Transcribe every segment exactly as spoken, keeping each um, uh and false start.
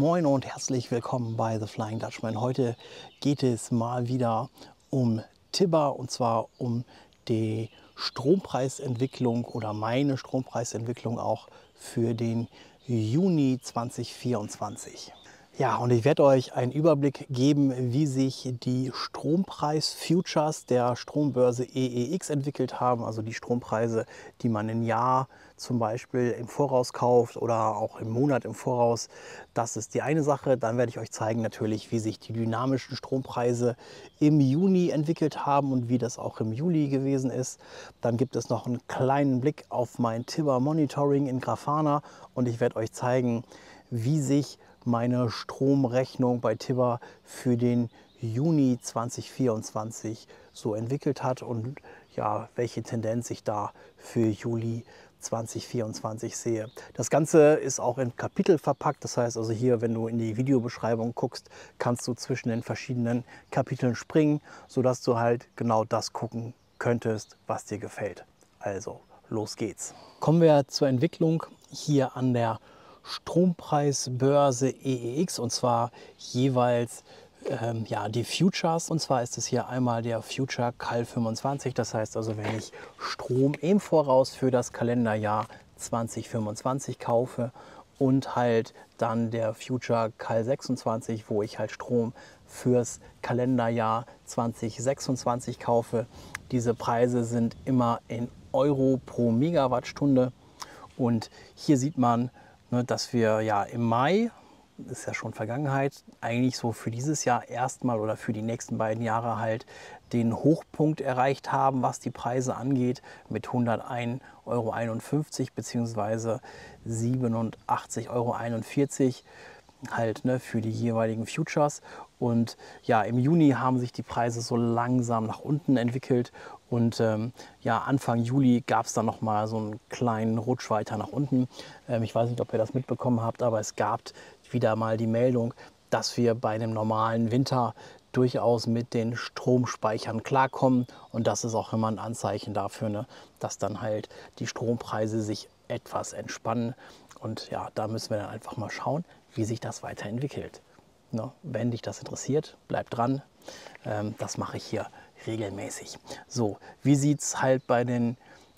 Moin und herzlich willkommen bei The Flying Dutchman. Heute geht es mal wieder um Tibber, und zwar um die Strompreisentwicklung oder meine Strompreisentwicklung auch für den Juni zwanzig vierundzwanzig. Ja, und ich werde euch einen Überblick geben, wie sich die Strompreis-Futures der Strombörse E E X entwickelt haben, also die Strompreise, die man im Jahr zum Beispiel im Voraus kauft oder auch im Monat im Voraus. Das ist die eine Sache. Dann werde ich euch zeigen natürlich, wie sich die dynamischen Strompreise im Juni entwickelt haben und wie das auch im Juli gewesen ist. Dann gibt es noch einen kleinen Blick auf mein Tibber Monitoring in Grafana und ich werde euch zeigen, wie sich meine Stromrechnung bei Tibber für den Juni zwanzig vierundzwanzig so entwickelt hat und ja, welche Tendenz ich da für Juli zwanzig vierundzwanzig sehe. Das Ganze ist auch in Kapitel verpackt, das heißt also hier, wenn du in die Videobeschreibung guckst, kannst du zwischen den verschiedenen Kapiteln springen, sodass du halt genau das gucken könntest, was dir gefällt. Also, los geht's. Kommen wir zur Entwicklung hier an der Strompreisbörse E E X, und zwar jeweils ähm, ja, die Futures, und zwar ist es hier einmal der Future Cal fünfundzwanzig, das heißt also, wenn ich Strom im Voraus für das Kalenderjahr zwanzig fünfundzwanzig kaufe, und halt dann der Future Cal sechsundzwanzig, wo ich halt Strom fürs Kalenderjahr zwanzig sechsundzwanzig kaufe. Diese Preise sind immer in Euro pro Megawattstunde, und hier sieht man, dass wir ja im Mai, ist ja schon Vergangenheit, eigentlich so für dieses Jahr erstmal oder für die nächsten beiden Jahre halt den Hochpunkt erreicht haben, was die Preise angeht, mit hundertein Euro einundfünfzig bzw. siebenundachtzig Euro einundvierzig halt, ne, für die jeweiligen Futures. Und ja, im Juni haben sich die Preise so langsam nach unten entwickelt, und ähm, ja, Anfang Juli gab es dann noch mal so einen kleinen Rutsch weiter nach unten. Ähm, ich weiß nicht, ob ihr das mitbekommen habt, aber es gab wieder mal die Meldung, dass wir bei einem normalen Winter durchaus mit den Stromspeichern klarkommen, und das ist auch immer ein Anzeichen dafür, ne, dass dann halt die Strompreise sich etwas entspannen, und ja, da müssen wir dann einfach mal schauen, wie sich das weiterentwickelt. Ne? Wenn dich das interessiert, bleib dran, ähm, das mache ich hier regelmäßig. So, wie sieht es halt bei den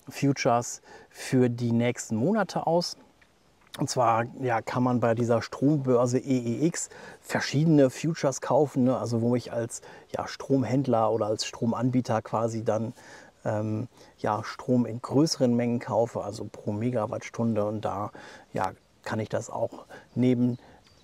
Futures für die nächsten Monate aus? Und zwar ja, kann man bei dieser Strombörse E E X verschiedene Futures kaufen, ne? Also wo ich als ja, Stromhändler oder als Stromanbieter quasi dann ähm, ja, Strom in größeren Mengen kaufe, also pro Megawattstunde, und da ja, kann ich das auch neben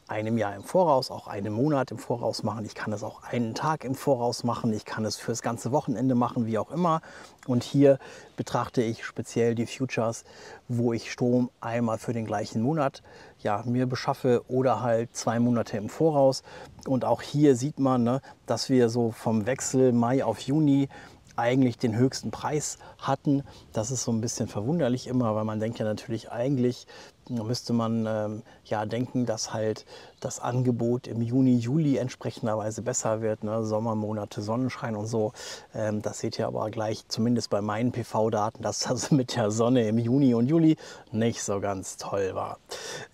einem Jahr im Voraus, auch einen Monat im Voraus machen. Ich kann es auch einen Tag im Voraus machen. Ich kann es fürs ganze Wochenende machen, wie auch immer. Und hier betrachte ich speziell die Futures, wo ich Strom einmal für den gleichen Monat ja, mir beschaffe oder halt zwei Monate im Voraus. Und auch hier sieht man, ne, dass wir so vom Wechsel Mai auf Juni eigentlich den höchsten Preis hatten. Das ist so ein bisschen verwunderlich immer, weil man denkt ja natürlich, eigentlich müsste man ähm, ja denken, dass halt das Angebot im Juni, Juli entsprechenderweise besser wird, ne? Sommermonate, Sonnenschein und so. Ähm, das seht ihr aber gleich, zumindest bei meinen P V-Daten, dass das mit der Sonne im Juni und Juli nicht so ganz toll war.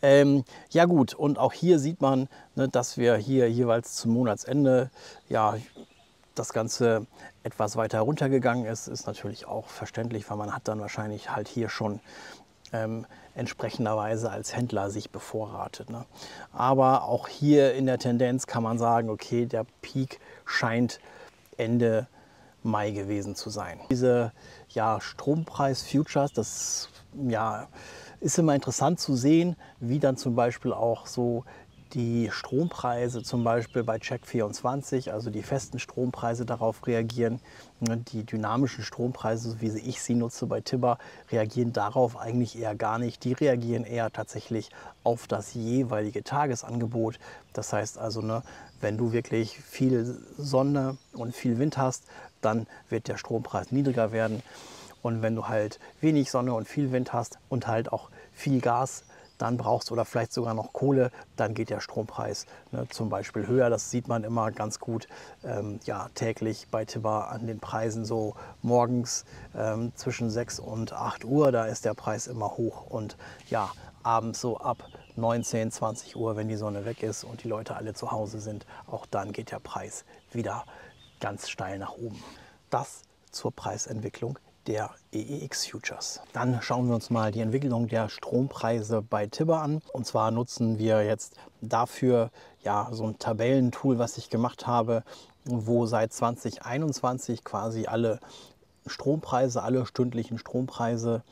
Ähm, ja gut, und auch hier sieht man, ne, dass wir hier jeweils zum Monatsende ja das Ganze etwas weiter runtergegangen ist, ist natürlich auch verständlich, weil man hat dann wahrscheinlich halt hier schon ähm, entsprechenderweise als Händler sich bevorratet. Ne? Aber auch hier in der Tendenz kann man sagen, okay, der Peak scheint Ende Mai gewesen zu sein. Diese ja, Strompreis-Futures, das ja, ist immer interessant zu sehen, wie dann zum Beispiel auch so die Strompreise zum Beispiel bei Check vierundzwanzig, also die festen Strompreise, darauf reagieren. Die dynamischen Strompreise, wie ich sie nutze bei Tibber, reagieren darauf eigentlich eher gar nicht. Die reagieren eher tatsächlich auf das jeweilige Tagesangebot. Das heißt also, ne, wenn du wirklich viel Sonne und viel Wind hast, dann wird der Strompreis niedriger werden. Und wenn du halt wenig Sonne und viel Wind hast und halt auch viel Gas, dann brauchst du oder vielleicht sogar noch Kohle, dann geht der Strompreis, ne, zum Beispiel höher. Das sieht man immer ganz gut ähm, ja, täglich bei Tibber an den Preisen, so morgens ähm, zwischen sechs und acht Uhr, da ist der Preis immer hoch, und ja, abends so ab neunzehn, zwanzig Uhr, wenn die Sonne weg ist und die Leute alle zu Hause sind, auch dann geht der Preis wieder ganz steil nach oben. Das zur Preisentwicklung der E E X-Futures. Dann schauen wir uns mal die Entwicklung der Strompreise bei Tibber an. Und zwar nutzen wir jetzt dafür ja so ein Tabellentool, was ich gemacht habe, wo seit zwanzig einundzwanzig quasi alle Strompreise, alle stündlichen Strompreise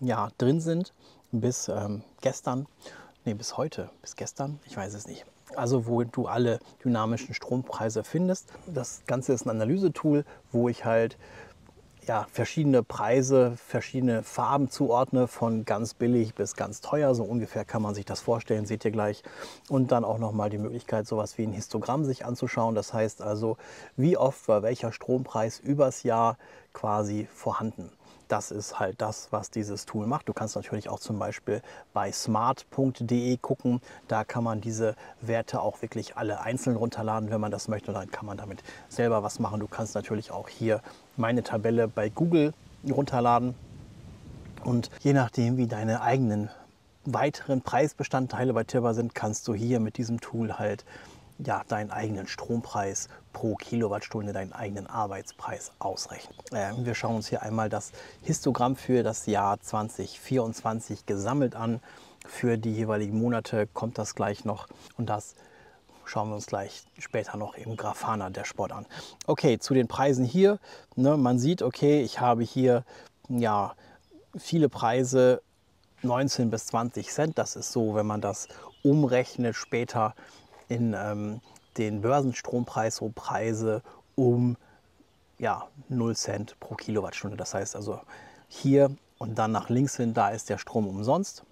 ja drin sind bis ähm, gestern, nee, bis heute, bis gestern, ich weiß es nicht. Also wo du alle dynamischen Strompreise findest. Das Ganze ist ein Analysetool, wo ich halt ja, verschiedene Preise, verschiedene Farben zuordne, von ganz billig bis ganz teuer, so ungefähr kann man sich das vorstellen, seht ihr gleich. Und dann auch nochmal die Möglichkeit, sowas wie ein Histogramm sich anzuschauen, das heißt also, wie oft war welcher Strompreis übers Jahr quasi vorhanden. Das ist halt das, was dieses Tool macht. Du kannst natürlich auch zum Beispiel bei smart punkt de gucken. Da kann man diese Werte auch wirklich alle einzeln runterladen, wenn man das möchte. Und dann kann man damit selber was machen. Du kannst natürlich auch hier meine Tabelle bei Google runterladen. Und je nachdem, wie deine eigenen weiteren Preisbestandteile bei Tibber sind, kannst du hier mit diesem Tool halt ja, deinen eigenen Strompreis pro Kilowattstunde, deinen eigenen Arbeitspreis ausrechnen. Äh, wir schauen uns hier einmal das Histogramm für das Jahr zwanzig vierundzwanzig gesammelt an. Für die jeweiligen Monate kommt das gleich noch und das schauen wir uns gleich später noch im Grafana Dashboard an. Okay, zu den Preisen hier. Ne, man sieht, okay, ich habe hier ja viele Preise, neunzehn bis zwanzig Cent. Das ist so, wenn man das umrechnet später in ähm, den Börsenstrompreis, so Preise um ja, null Cent pro Kilowattstunde. Das heißt also hier und dann nach links hin, da ist der Strom umsonst.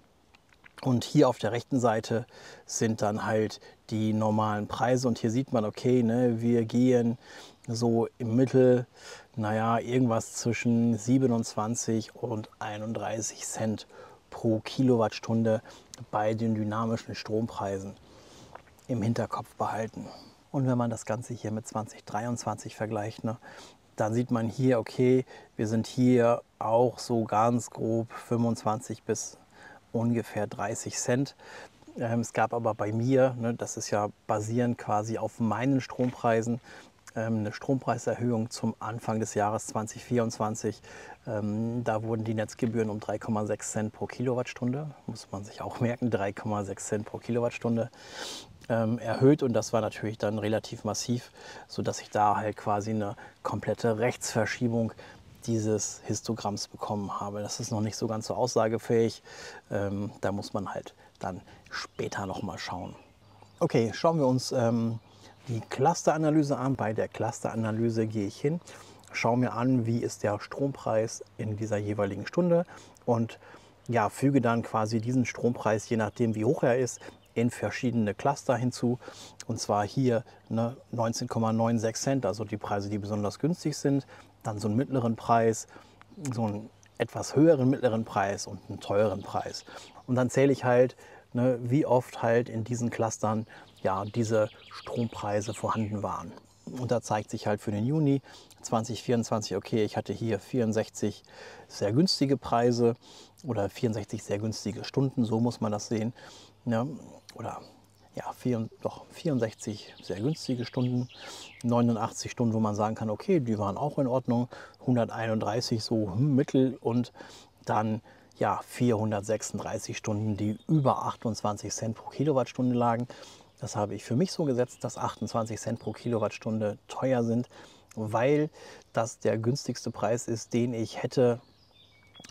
Und hier auf der rechten Seite sind dann halt die normalen Preise. Und hier sieht man, okay, ne, wir gehen so im Mittel, naja, irgendwas zwischen siebenundzwanzig und einunddreißig Cent pro Kilowattstunde bei den dynamischen Strompreisen im Hinterkopf behalten. Und wenn man das Ganze hier mit zwanzig dreiundzwanzig vergleicht, ne, dann sieht man hier, okay, wir sind hier auch so ganz grob fünfundzwanzig bis ungefähr dreißig Cent. Ähm, es gab aber bei mir, ne, das ist ja basierend quasi auf meinen Strompreisen, ähm, eine Strompreiserhöhung zum Anfang des Jahres zwanzig vierundzwanzig. Ähm, da wurden die Netzgebühren um drei Komma sechs Cent pro Kilowattstunde, muss man sich auch merken, drei Komma sechs Cent pro Kilowattstunde erhöht, und das war natürlich dann relativ massiv, sodass ich da halt quasi eine komplette Rechtsverschiebung dieses Histogramms bekommen habe. Das ist noch nicht so ganz so aussagefähig, ähm, da muss man halt dann später nochmal schauen. Okay, schauen wir uns ähm, die Clusteranalyse an. Bei der Clusteranalyse gehe ich hin, schaue mir an, wie ist der Strompreis in dieser jeweiligen Stunde und ja, füge dann quasi diesen Strompreis, je nachdem wie hoch er ist, in verschiedene Cluster hinzu, und zwar hier ne, neunzehn Komma neunundsechzig Cent, also die Preise, die besonders günstig sind, dann so einen mittleren Preis, so einen etwas höheren mittleren Preis und einen teuren Preis. Und dann zähle ich halt, ne, wie oft halt in diesen Clustern ja diese Strompreise vorhanden waren. Und da zeigt sich halt für den Juni zwanzig vierundzwanzig, okay, ich hatte hier vierundsechzig sehr günstige Preise oder vierundsechzig sehr günstige Stunden, so muss man das sehen. Ja, oder ja, vier, doch, vierundsechzig sehr günstige Stunden, neunundachtzig Stunden, wo man sagen kann, okay, die waren auch in Ordnung, hunderteinunddreißig so mittel, und dann ja vierhundertsechsunddreißig Stunden, die über achtundzwanzig Cent pro Kilowattstunde lagen. Das habe ich für mich so gesetzt, dass achtundzwanzig Cent pro Kilowattstunde teuer sind, weil das der günstigste Preis ist, den ich hätte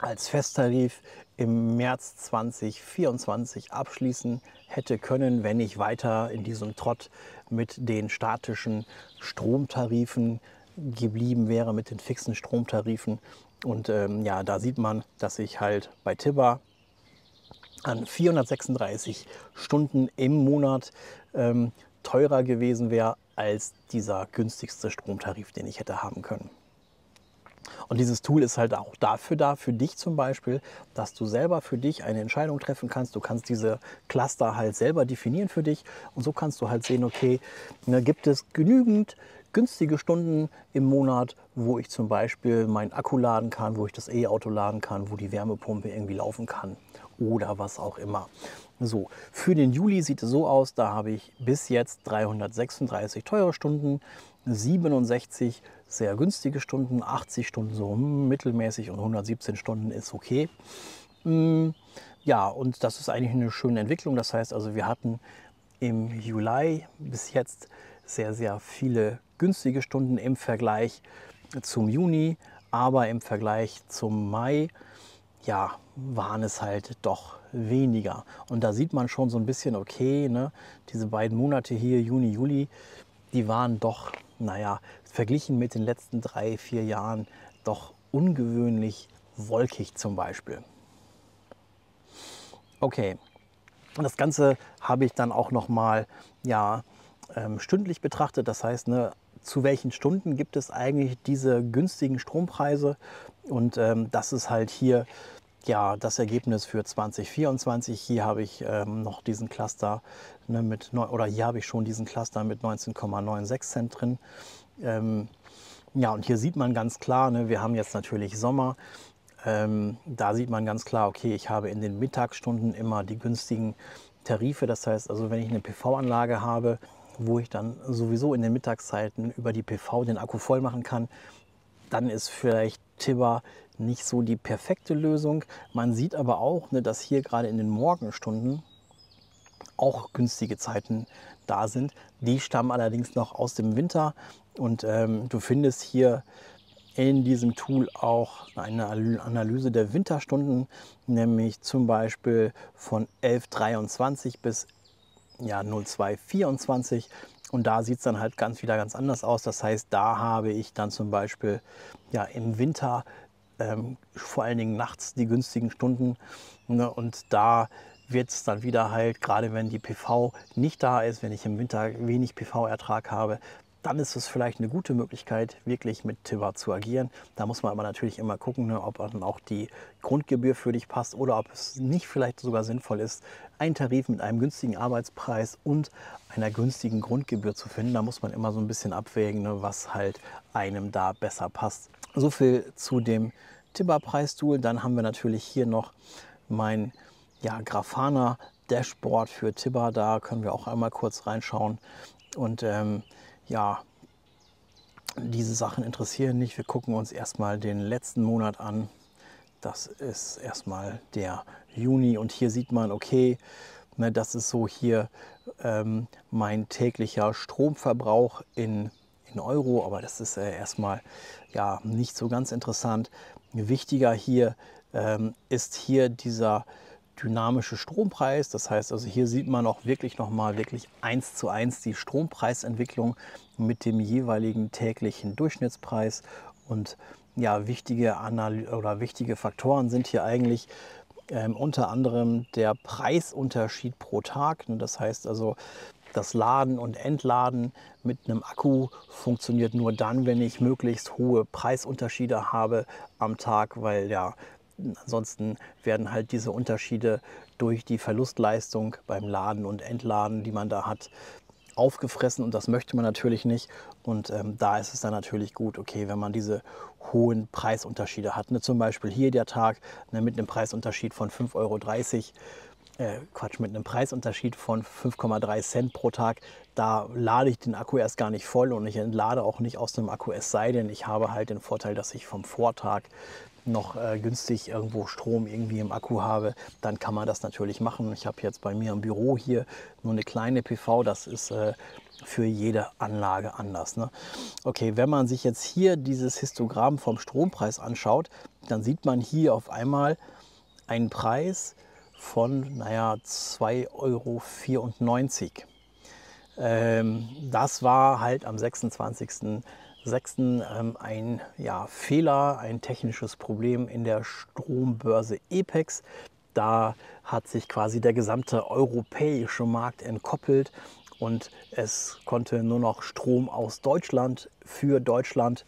als Festtarif im März zwanzig vierundzwanzig abschließen hätte können, wenn ich weiter in diesem Trott mit den statischen Stromtarifen geblieben wäre, mit den fixen Stromtarifen. Und ähm, ja, da sieht man, dass ich halt bei Tibber an vierhundertsechsunddreißig Stunden im Monat ähm, teurer gewesen wäre als dieser günstigste Stromtarif, den ich hätte haben können. Und dieses Tool ist halt auch dafür da, für dich zum Beispiel, dass du selber für dich eine Entscheidung treffen kannst. Du kannst diese Cluster halt selber definieren für dich, und so kannst du halt sehen, okay, ne, gibt es genügend günstige Stunden im Monat, wo ich zum Beispiel meinen Akku laden kann, wo ich das E-Auto laden kann, wo die Wärmepumpe irgendwie laufen kann oder was auch immer. So, für den Juli sieht es so aus, da habe ich bis jetzt dreihundertsechsunddreißig teure Stunden, siebenundsechzig sehr günstige Stunden, achtzig Stunden so mittelmäßig und hundertsiebzehn Stunden ist okay. Ja, und das ist eigentlich eine schöne Entwicklung. Das heißt also, wir hatten im Juli bis jetzt sehr, sehr viele günstige Stunden im Vergleich zum Juni, aber im Vergleich zum Mai, ja, waren es halt doch weniger. Und da sieht man schon so ein bisschen, okay, ne, diese beiden Monate hier, Juni, Juli, die waren doch, naja, verglichen mit den letzten drei, vier Jahren doch ungewöhnlich wolkig zum Beispiel. Okay, und das Ganze habe ich dann auch nochmal, ja, stündlich betrachtet. Das heißt, ne, zu welchen Stunden gibt es eigentlich diese günstigen Strompreise? Und ähm, das ist halt hier ja das Ergebnis für zwanzig vierundzwanzig. Hier habe ich ähm, noch diesen Cluster ne, mit neun, oder hier habe ich schon diesen Cluster mit neunzehn Komma sechsundneunzig Cent drin. Ähm, ja, und hier sieht man ganz klar, ne, wir haben jetzt natürlich Sommer. Ähm, da sieht man ganz klar, okay, ich habe in den Mittagsstunden immer die günstigen Tarife. Das heißt also, wenn ich eine P V-Anlage habe, wo ich dann sowieso in den Mittagszeiten über die P V den Akku voll machen kann, dann ist vielleicht Tibber nicht so die perfekte Lösung. Man sieht aber auch, ne, dass hier gerade in den Morgenstunden auch günstige Zeiten da sind. Die stammen allerdings noch aus dem Winter und ähm, du findest hier in diesem Tool auch eine Analyse der Winterstunden, nämlich zum Beispiel von elf Uhr dreiundzwanzig bis ja, null zwei Uhr vierundzwanzig, und da sieht es dann halt ganz wieder ganz anders aus. Das heißt, da habe ich dann zum Beispiel ja, im Winter ähm, vor allen Dingen nachts die günstigen Stunden, ne? Und da wird es dann wieder halt, gerade wenn die P V nicht da ist, wenn ich im Winter wenig P V-Ertrag habe, dann ist es vielleicht eine gute Möglichkeit, wirklich mit Tibber zu agieren. Da muss man aber natürlich immer gucken, ne, ob dann auch die Grundgebühr für dich passt oder ob es nicht vielleicht sogar sinnvoll ist, einen Tarif mit einem günstigen Arbeitspreis und einer günstigen Grundgebühr zu finden. Da muss man immer so ein bisschen abwägen, ne, was halt einem da besser passt. So viel zu dem Tibber-Preistool. Dann haben wir natürlich hier noch mein ja, Grafana Dashboard für Tibber. Da können wir auch einmal kurz reinschauen. Und ähm, ja, diese Sachen interessieren nicht. Wir gucken uns erstmal den letzten Monat an. Das ist erstmal der Juni. Und hier sieht man, okay, ne, das ist so hier ähm, mein täglicher Stromverbrauch in, in Euro. Aber das ist äh, erstmal ja, nicht so ganz interessant. Wichtiger hier ähm, ist hier dieser dynamische Strompreis. Das heißt also, hier sieht man auch wirklich nochmal wirklich eins zu eins die Strompreisentwicklung mit dem jeweiligen täglichen Durchschnittspreis. Und ja, wichtige Analy- oder wichtige Faktoren sind hier eigentlich ähm, unter anderem der Preisunterschied pro Tag. Das heißt also, das Laden und Entladen mit einem Akku funktioniert nur dann, wenn ich möglichst hohe Preisunterschiede habe am Tag, weil ja, ansonsten werden halt diese Unterschiede durch die Verlustleistung beim Laden und Entladen, die man da hat, aufgefressen, und das möchte man natürlich nicht. Und ähm, da ist es dann natürlich gut, okay, wenn man diese hohen Preisunterschiede hat. Ne? Zum Beispiel hier der Tag ne, mit einem Preisunterschied von fünf Euro dreißig, äh, Quatsch, mit einem Preisunterschied von fünf Komma drei Cent pro Tag, da lade ich den Akku erst gar nicht voll und ich entlade auch nicht aus dem Akku, es sei denn, ich habe halt den Vorteil, dass ich vom Vortag noch äh, günstig irgendwo Strom irgendwie im Akku habe, dann kann man das natürlich machen. Ich habe jetzt bei mir im Büro hier nur eine kleine P V, das ist äh, für jede Anlage anders. Ne? Okay, wenn man sich jetzt hier dieses Histogramm vom Strompreis anschaut, dann sieht man hier auf einmal einen Preis von, naja, zwei Euro vierundneunzig. Ähm, das war halt am sechsundzwanzigsten sechsten Ähm, ein ja, Fehler, ein technisches Problem in der Strombörse E P E X. Da hat sich quasi der gesamte europäische Markt entkoppelt und es konnte nur noch Strom aus Deutschland für Deutschland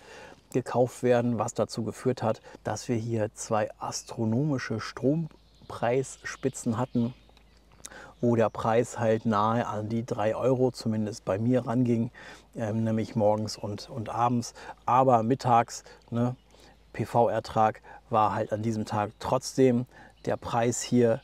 gekauft werden, was dazu geführt hat, dass wir hier zwei astronomische Strompreisspitzen hatten, wo der Preis halt nahe an die drei Euro, zumindest bei mir, ranging, ähm, nämlich morgens und, und abends. Aber mittags, ne, P V-Ertrag war halt an diesem Tag trotzdem der Preis hier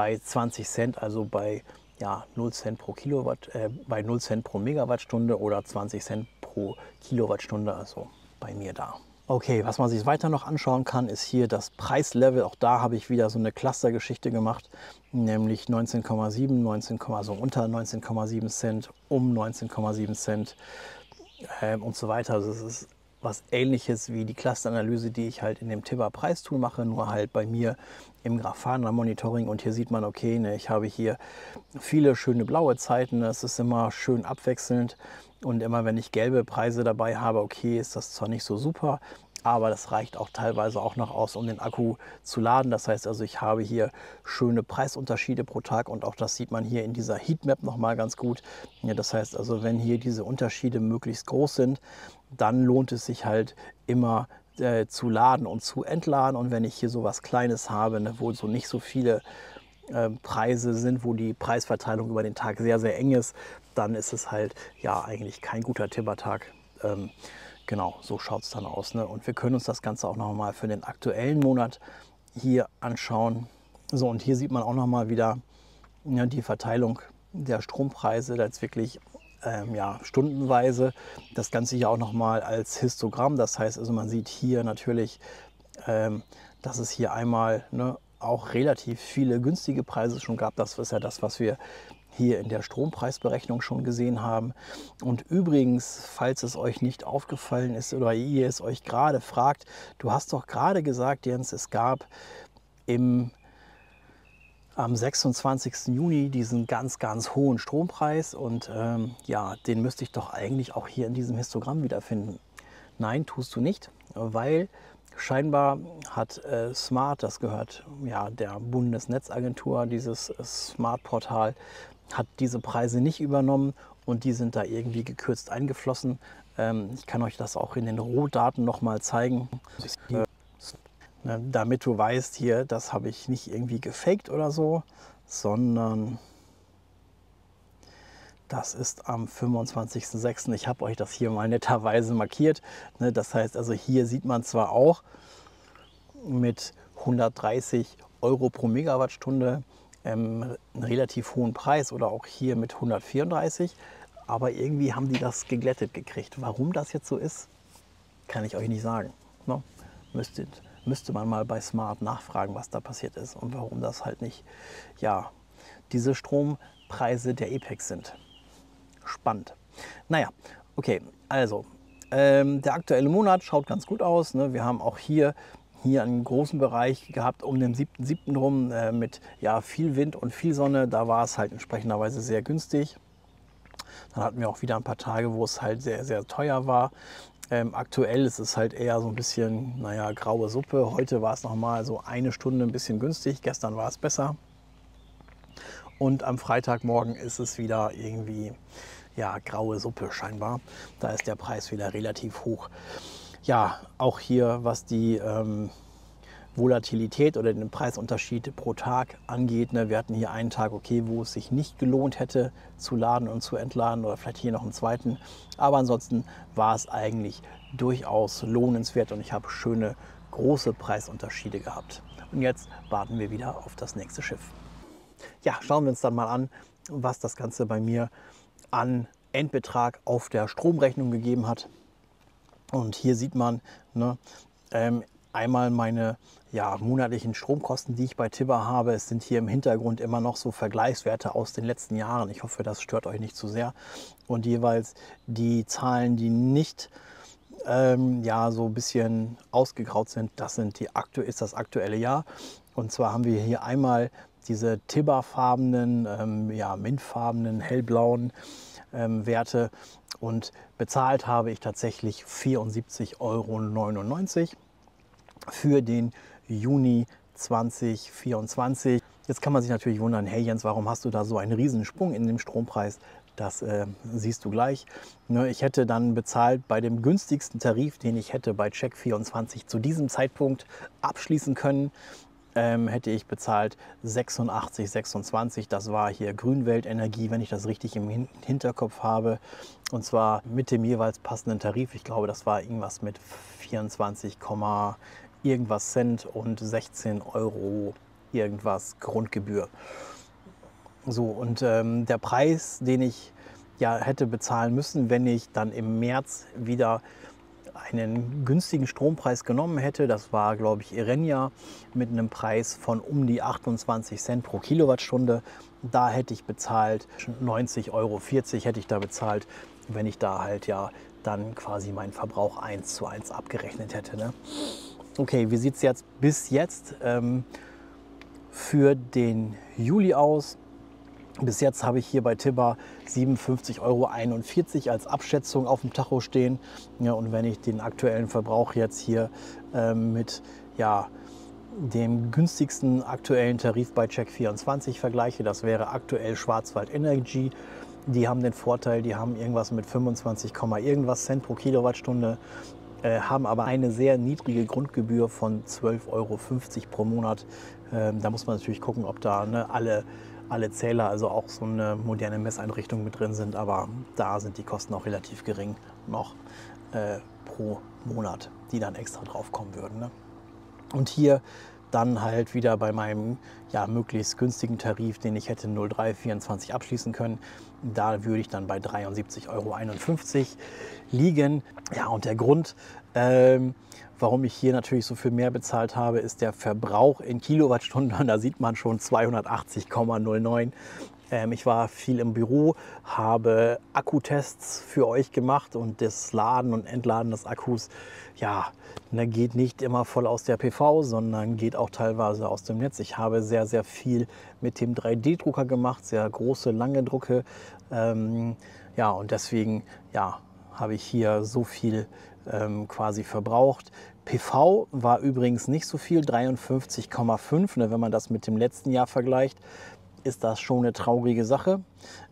bei zwanzig Cent, also bei ja, null Cent pro Kilowatt, äh, bei null Cent pro Megawattstunde oder zwanzig Cent pro Kilowattstunde, also bei mir da. Okay, was man sich weiter noch anschauen kann, ist hier das Preislevel. Auch da habe ich wieder so eine Clustergeschichte gemacht, nämlich neunzehn Komma sieben, neunzehn, so unter neunzehn Komma sieben Cent, um neunzehn Komma sieben Cent ähm, und so weiter. Also es ist was Ähnliches wie die Clusteranalyse, die ich halt in dem Tibber Preistool mache, nur halt bei mir im Grafana Monitoring. Und hier sieht man, okay, ne, ich habe hier viele schöne blaue Zeiten, es ist immer schön abwechselnd und immer wenn ich gelbe Preise dabei habe, okay, ist das zwar nicht so super, aber das reicht auch teilweise auch noch aus, um den Akku zu laden. Das heißt also, ich habe hier schöne Preisunterschiede pro Tag und auch das sieht man hier in dieser Heatmap nochmal ganz gut. Ja, das heißt also, wenn hier diese Unterschiede möglichst groß sind, dann lohnt es sich halt immer äh, zu laden und zu entladen. Und wenn ich hier so was Kleines habe, ne, wo so nicht so viele äh, Preise sind, wo die Preisverteilung über den Tag sehr, sehr eng ist, dann ist es halt ja eigentlich kein guter Tibber-Tag. Ähm, Genau, so schaut es dann aus, ne? Und wir können uns das Ganze auch nochmal für den aktuellen Monat hier anschauen. So, und hier sieht man auch nochmal wieder ja, die Verteilung der Strompreise, da jetzt wirklich ähm, ja, stundenweise. Das Ganze hier auch nochmal als Histogramm. Das heißt also, man sieht hier natürlich, ähm, dass es hier einmal ne, auch relativ viele günstige Preise schon gab. Das ist ja das, was wir hier in der Strompreisberechnung schon gesehen haben. Und übrigens, falls es euch nicht aufgefallen ist oder ihr es euch gerade fragt, du hast doch gerade gesagt, Jens, es gab im, am sechsundzwanzigsten Juni diesen ganz, ganz hohen Strompreis und ähm, ja, den müsste ich doch eigentlich auch hier in diesem Histogramm wiederfinden. Nein, tust du nicht, weil scheinbar hat äh, Smart, das gehört ja der Bundesnetzagentur, dieses äh, Smart-Portal, hat diese Preise nicht übernommen und die sind da irgendwie gekürzt eingeflossen. Ähm, ich kann euch das auch in den Rohdaten nochmal zeigen, äh, ne, damit du weißt, hier, das habe ich nicht irgendwie gefaked oder so, sondern das ist am fünfundzwanzigsten sechsten Ich habe euch das hier mal netterweise markiert. Ne, das heißt also, hier sieht man zwar auch mit hundertdreißig Euro pro Megawattstunde ähm, einen relativ hohen Preis oder auch hier mit hundertvierunddreißig, aber irgendwie haben die das geglättet gekriegt. Warum das jetzt so ist, kann ich euch nicht sagen. Ne? Müsste, müsste man mal bei Smart nachfragen, was da passiert ist und warum das halt nicht, ja, diese Strompreise der E P E X sind. Spannend. Naja, okay, also ähm, der aktuelle Monat schaut ganz gut aus, ne? Wir haben auch hier hier einen großen Bereich gehabt um den siebten siebten rum äh, mit ja, viel Wind und viel Sonne. Da war es halt entsprechenderweise sehr günstig. Dann hatten wir auch wieder ein paar Tage, wo es halt sehr, sehr teuer war. Ähm, aktuell ist es halt eher so ein bisschen, naja, graue Suppe. Heute war es nochmal so eine Stunde ein bisschen günstig, gestern war es besser. Und am Freitagmorgen ist es wieder irgendwie, ja, graue Suppe scheinbar. Da ist der Preis wieder relativ hoch. Ja, auch hier, was die ähm, Volatilität oder den Preisunterschied pro Tag angeht, ne, wir hatten hier einen Tag, okay, wo es sich nicht gelohnt hätte, zu laden und zu entladen oder vielleicht hier noch einen zweiten. Aber ansonsten war es eigentlich durchaus lohnenswert und ich habe schöne, große Preisunterschiede gehabt. Und jetzt warten wir wieder auf das nächste Schiff. Ja, schauen wir uns dann mal an, was das Ganze bei mir an Endbetrag auf der Stromrechnung gegeben hat. Und hier sieht man ne, ähm, einmal meine ja, monatlichen Stromkosten, die ich bei Tibber habe. Es sind hier im Hintergrund immer noch so Vergleichswerte aus den letzten Jahren. Ich hoffe, das stört euch nicht zu sehr. Und jeweils die Zahlen, die nicht ähm, ja, so ein bisschen ausgegraut sind, das sind die aktu- ist das aktuelle Jahr. Und zwar haben wir hier einmal diese Tibber-farbenen, ähm, ja, mintfarbenen, hellblauen ähm, Werte und bezahlt habe ich tatsächlich vierundsiebzig Euro neunundneunzig für den Juni zwanzig vierundzwanzig. Jetzt kann man sich natürlich wundern, hey Jens, warum hast du da so einen Riesensprung in dem Strompreis? Das äh, siehst du gleich. Ne, ich hätte dann bezahlt bei dem günstigsten Tarif, den ich hätte bei Check vierundzwanzig zu diesem Zeitpunkt abschließen können. Ähm, hätte ich bezahlt sechsundachtzig Komma sechsundzwanzig, das war hier Grünwelt Energie, wenn ich das richtig im Hin Hinterkopf habe. Und zwar mit dem jeweils passenden Tarif. Ich glaube, das war irgendwas mit vierundzwanzig, irgendwas Cent und sechzehn Euro irgendwas Grundgebühr. So, und ähm, der Preis, den ich ja hätte bezahlen müssen, wenn ich dann im März wieder einen günstigen Strompreis genommen hätte, das war, glaube ich, Irenia mit einem Preis von um die achtundzwanzig Cent pro Kilowattstunde. Da hätte ich bezahlt neunzig Euro vierzig hätte ich da bezahlt, wenn ich da halt ja dann quasi meinen Verbrauch eins zu eins abgerechnet hätte. Ne? Okay, wie sieht es jetzt bis jetzt ähm, für den Juli aus? Bis jetzt habe ich hier bei Tibber siebenundfünfzig Euro einundvierzig als Abschätzung auf dem Tacho stehen. Ja, und wenn ich den aktuellen Verbrauch jetzt hier äh, mit ja, dem günstigsten aktuellen Tarif bei Check vierundzwanzig vergleiche, das wäre aktuell Schwarzwald Energy. Die haben den Vorteil, die haben irgendwas mit fünfundzwanzig irgendwas Cent pro Kilowattstunde, äh, haben aber eine sehr niedrige Grundgebühr von zwölf Euro fünfzig pro Monat. Äh, da muss man natürlich gucken, ob da ne, alle... alle Zähler, also auch so eine moderne Messeinrichtung mit drin sind, aber da sind die Kosten auch relativ gering noch äh, pro Monat, die dann extra drauf kommen würden. Ne? Und hier dann halt wieder bei meinem ja, möglichst günstigen Tarif, den ich hätte null drei vierundzwanzig abschließen können, da würde ich dann bei dreiundsiebzig Euro einundfünfzig liegen. Ja, und der Grund, ähm, warum ich hier natürlich so viel mehr bezahlt habe, ist der Verbrauch in Kilowattstunden. Da sieht man schon zweihundertachtzig Komma null neun. Ähm, ich war viel im Büro, habe Akkutests für euch gemacht und das Laden und Entladen des Akkus, ja, ne, geht nicht immer voll aus der P V, sondern geht auch teilweise aus dem Netz. Ich habe sehr, sehr viel mit dem drei D Drucker gemacht, sehr große, lange Drucke. Ähm, ja, und deswegen, ja, habe ich hier so viel ähm, quasi verbraucht. P V war übrigens nicht so viel, dreiundfünfzig Komma fünf. Ne, wenn man das mit dem letzten Jahr vergleicht, ist das schon eine traurige Sache.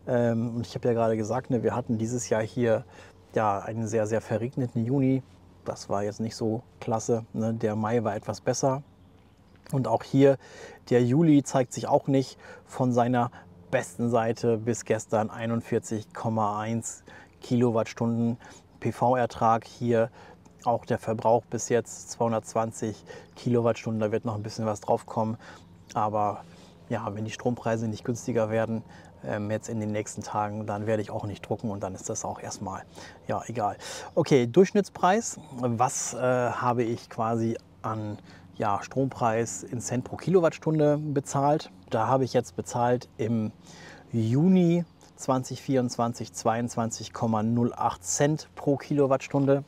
Ähm, und ich habe ja gerade gesagt, ne, wir hatten dieses Jahr hier ja, einen sehr, sehr verregneten Juni. Das war jetzt nicht so klasse. Ne? Der Mai war etwas besser. Und auch hier, der Juli zeigt sich auch nicht von seiner besten Seite. Bis gestern einundvierzig Komma eins Kilowattstunden P V-Ertrag, hier auch der Verbrauch bis jetzt zweihundertzwanzig Kilowattstunden, da wird noch ein bisschen was drauf kommen, aber ja, wenn die Strompreise nicht günstiger werden ähm, jetzt in den nächsten Tagen, dann werde ich auch nicht drucken und dann ist das auch erstmal ja egal. Okay, Durchschnittspreis, was äh, habe ich quasi an ja, Strompreis in Cent pro Kilowattstunde bezahlt? Da habe ich jetzt bezahlt im Juni zwanzig vierundzwanzig zweiundzwanzig Komma null acht Cent pro Kilowattstunde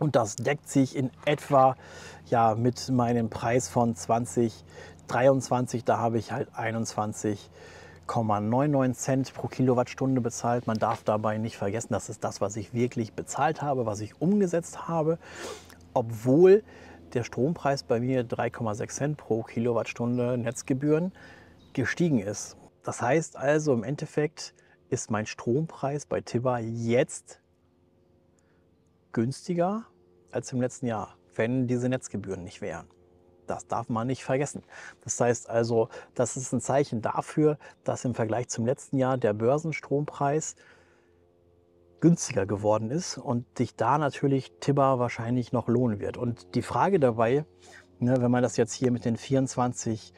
und das deckt sich in etwa ja mit meinem Preis von zwanzig dreiundzwanzig. Da habe ich halt einundzwanzig Komma neunundneunzig Cent pro Kilowattstunde bezahlt. Man darf dabei nicht vergessen, das ist das, was ich wirklich bezahlt habe, was ich umgesetzt habe, obwohl der Strompreis bei mir drei Komma sechs Cent pro Kilowattstunde Netzgebühren gestiegen ist. Das heißt also, im Endeffekt ist mein Strompreis bei Tibber jetzt günstiger als im letzten Jahr, wenn diese Netzgebühren nicht wären. Das darf man nicht vergessen. Das heißt also, das ist ein Zeichen dafür, dass im Vergleich zum letzten Jahr der Börsenstrompreis günstiger geworden ist und sich da natürlich Tibber wahrscheinlich noch lohnen wird. Und die Frage dabei, ne, wenn man das jetzt hier mit den vierundzwanzig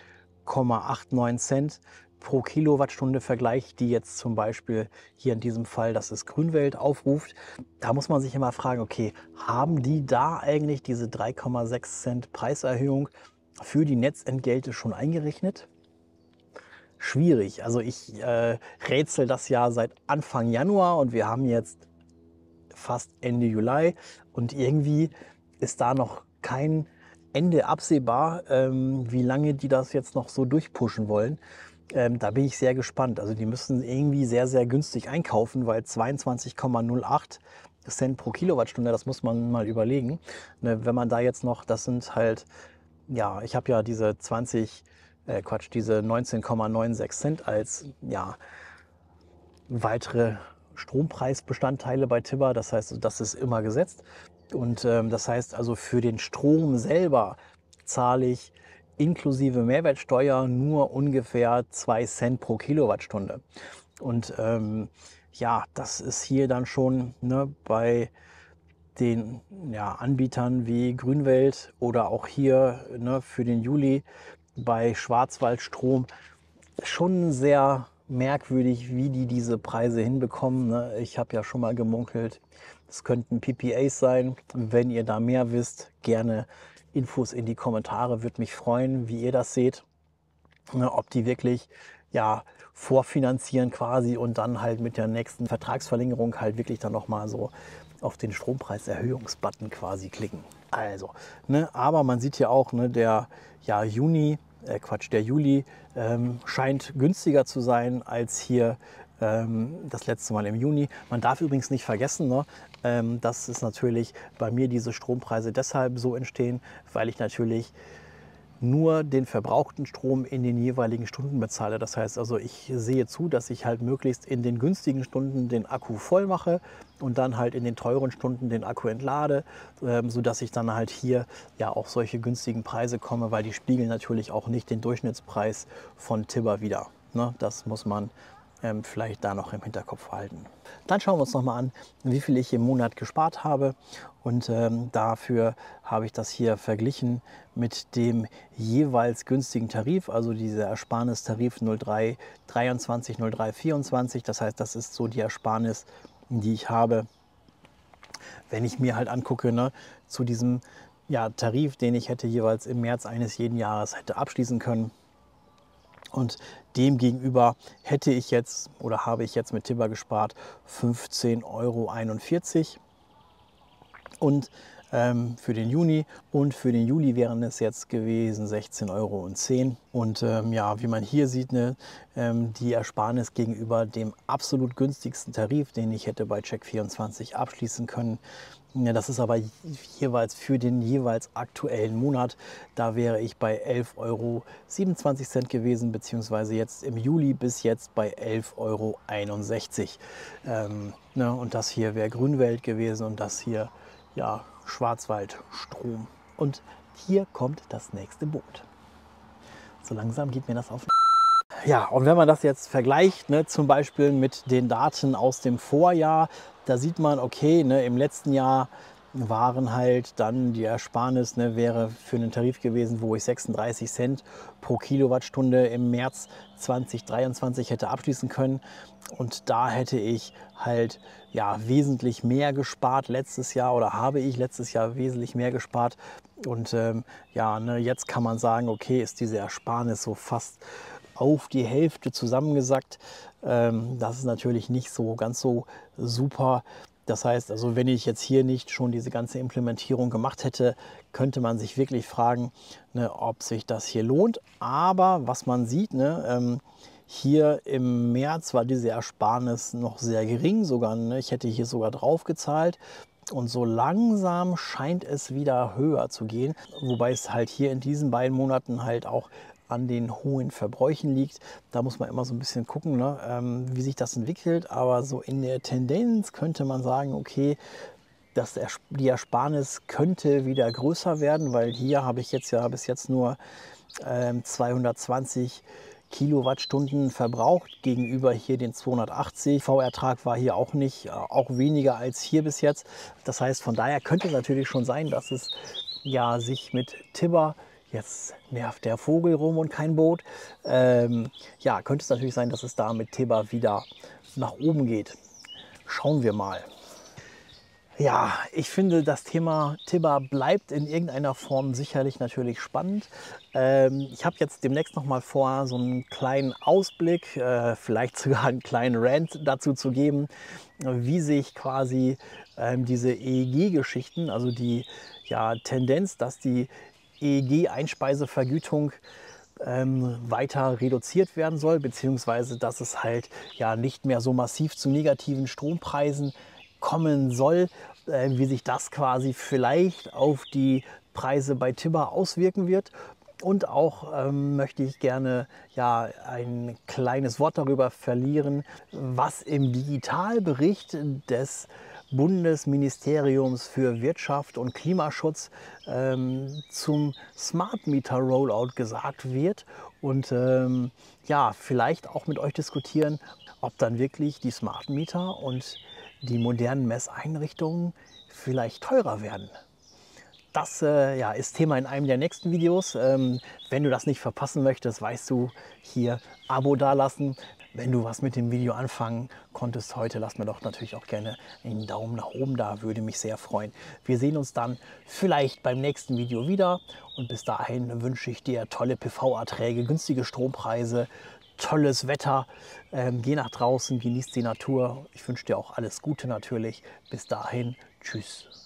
Komma neunundachtzig Cent pro Kilowattstunde Vergleich, die jetzt zum Beispiel hier in diesem Fall, das ist Grünwelt, aufruft, da muss man sich immer fragen, okay, haben die da eigentlich diese drei Komma sechs Cent Preiserhöhung für die Netzentgelte schon eingerechnet? Schwierig. Also ich äh, rätsel das ja seit Anfang Januar und wir haben jetzt fast Ende Juli und irgendwie ist da noch kein Ende absehbar, ähm, wie lange die das jetzt noch so durchpushen wollen. Ähm, da bin ich sehr gespannt. Also die müssen irgendwie sehr, sehr günstig einkaufen, weil zweiundzwanzig Komma null acht Cent pro Kilowattstunde, das muss man mal überlegen. Ne, wenn man da jetzt noch, das sind halt, ja, ich habe ja diese zwanzig, äh, Quatsch, diese neunzehn Komma neunundsechzig Cent als, ja, weitere Strompreisbestandteile bei Tibber. Das heißt, das ist immer gesetzt. Und ähm, das heißt also, für den Strom selber zahle ich inklusive Mehrwertsteuer nur ungefähr zwei Cent pro Kilowattstunde. Und ähm, ja, das ist hier dann schon ne, bei den ja, Anbietern wie Grünwelt oder auch hier ne, für den Juli bei Schwarzwaldstrom schon sehr merkwürdig, wie die diese Preise hinbekommen, ne? Ich habe ja schon mal gemunkelt, es könnten P P As sein. Wenn ihr da mehr wisst, gerne Infos in die Kommentare, würde mich freuen, wie ihr das seht, ne? Ob die wirklich ja vorfinanzieren quasi und dann halt mit der nächsten Vertragsverlängerung halt wirklich dann nochmal so auf den Strompreiserhöhungsbutton quasi klicken. Also, ne? Aber man sieht hier auch, ne, der ja, Juni, äh, Quatsch, der Juli ähm, scheint günstiger zu sein als hier ähm, das letzte Mal im Juni. Man darf übrigens nicht vergessen, ne, ähm, dass es natürlich bei mir diese Strompreise deshalb so entstehen, weil ich natürlich nur den verbrauchten Strom in den jeweiligen Stunden bezahle. Das heißt also, ich sehe zu, dass ich halt möglichst in den günstigen Stunden den Akku voll mache und dann halt in den teuren Stunden den Akku entlade, ähm, sodass ich dann halt hier ja auch solche günstigen Preise komme, weil die spiegeln natürlich auch nicht den Durchschnittspreis von Tibber wider. Ne? Das muss man ähm, vielleicht da noch im Hinterkopf behalten. Dann schauen wir uns nochmal an, wie viel ich im Monat gespart habe. Und ähm, dafür habe ich das hier verglichen mit dem jeweils günstigen Tarif, also dieser Ersparnistarif null drei dreiundzwanzig null drei vierundzwanzig. Das heißt, das ist so die Ersparnis, die ich habe, wenn ich mir halt angucke, ne, zu diesem ja, Tarif, den ich hätte jeweils im März eines jeden Jahres hätte abschließen können. Und demgegenüber hätte ich jetzt oder habe ich jetzt mit Tibber gespart fünfzehn Euro einundvierzig. Und ähm, für den Juni und für den Juli wären es jetzt gewesen sechzehn Euro und zehn. Und ähm, ja, wie man hier sieht, ne, ähm, die Ersparnis gegenüber dem absolut günstigsten Tarif, den ich hätte bei Check vierundzwanzig abschließen können. Ja, das ist aber jeweils für den jeweils aktuellen Monat. Da wäre ich bei elf Euro siebenundzwanzig gewesen, beziehungsweise jetzt im Juli bis jetzt bei elf Euro einundsechzig. Ähm, ne, und das hier wäre Grünwelt gewesen und das hier ja, Schwarzwaldstrom. Und hier kommt das nächste Boot. So langsam geht mir das auf. Ja, und wenn man das jetzt vergleicht, ne, zum Beispiel mit den Daten aus dem Vorjahr, da sieht man, okay, ne, im letzten Jahr waren halt dann die Ersparnis, ne, wäre für einen Tarif gewesen, wo ich sechsunddreißig Cent pro Kilowattstunde im März zweitausenddreiundzwanzig hätte abschließen können. Und da hätte ich halt ja wesentlich mehr gespart letztes Jahr oder habe ich letztes Jahr wesentlich mehr gespart. Und ähm, ja, ne, jetzt kann man sagen, okay, ist diese Ersparnis so fast auf die Hälfte zusammengesackt. Ähm, das ist natürlich nicht so ganz so super. Das heißt, also wenn ich jetzt hier nicht schon diese ganze Implementierung gemacht hätte, könnte man sich wirklich fragen, ne, ob sich das hier lohnt. Aber was man sieht, ne, ähm, hier im März war diese Ersparnis noch sehr gering sogar. Ne? Ich hätte hier sogar drauf gezahlt. Und so langsam scheint es wieder höher zu gehen. Wobei es halt hier in diesen beiden Monaten halt auch an den hohen Verbräuchen liegt. Da muss man immer so ein bisschen gucken, ne, ähm, wie sich das entwickelt. Aber so in der Tendenz könnte man sagen, okay, das, die Ersparnis könnte wieder größer werden, weil hier habe ich jetzt ja bis jetzt nur ähm, zweihundertzwanzig Kilowattstunden verbraucht gegenüber hier den zweihundertachtzig. V-Ertrag war hier auch nicht, auch weniger als hier bis jetzt. Das heißt, von daher könnte es natürlich schon sein, dass es ja sich mit Tibber, jetzt nervt der Vogel rum und kein Boot, ähm, ja, könnte es natürlich sein, dass es da mit Tibber wieder nach oben geht. Schauen wir mal. Ja, ich finde, das Thema Tibber bleibt in irgendeiner Form sicherlich natürlich spannend. Ähm, ich habe jetzt demnächst noch mal vor, so einen kleinen Ausblick, äh, vielleicht sogar einen kleinen Rant dazu zu geben, wie sich quasi ähm, diese E E G-Geschichten, also die ja, Tendenz, dass die E E G-Einspeisevergütung ähm, weiter reduziert werden soll, beziehungsweise dass es halt ja nicht mehr so massiv zu negativen Strompreisen kommen soll, äh, wie sich das quasi vielleicht auf die Preise bei Tibber auswirken wird. Und auch ähm, möchte ich gerne ja, ein kleines Wort darüber verlieren, was im Digitalbericht des Bundesministeriums für Wirtschaft und Klimaschutz ähm, zum Smart Meter Rollout gesagt wird und ähm, ja, vielleicht auch mit euch diskutieren, ob dann wirklich die Smart Meter und die modernen Messeinrichtungen vielleicht teurer werden. Das äh, ja, ist Thema in einem der nächsten Videos. Ähm, wenn du das nicht verpassen möchtest, weißt du, hier Abo dalassen. Wenn du was mit dem Video anfangen konntest heute, lass mir doch natürlich auch gerne einen Daumen nach oben da, würde mich sehr freuen. Wir sehen uns dann vielleicht beim nächsten Video wieder und bis dahin wünsche ich dir tolle P V-Erträge, günstige Strompreise, tolles Wetter. Ähm, geh nach draußen, genieß die Natur. Ich wünsche dir auch alles Gute natürlich. Bis dahin, tschüss.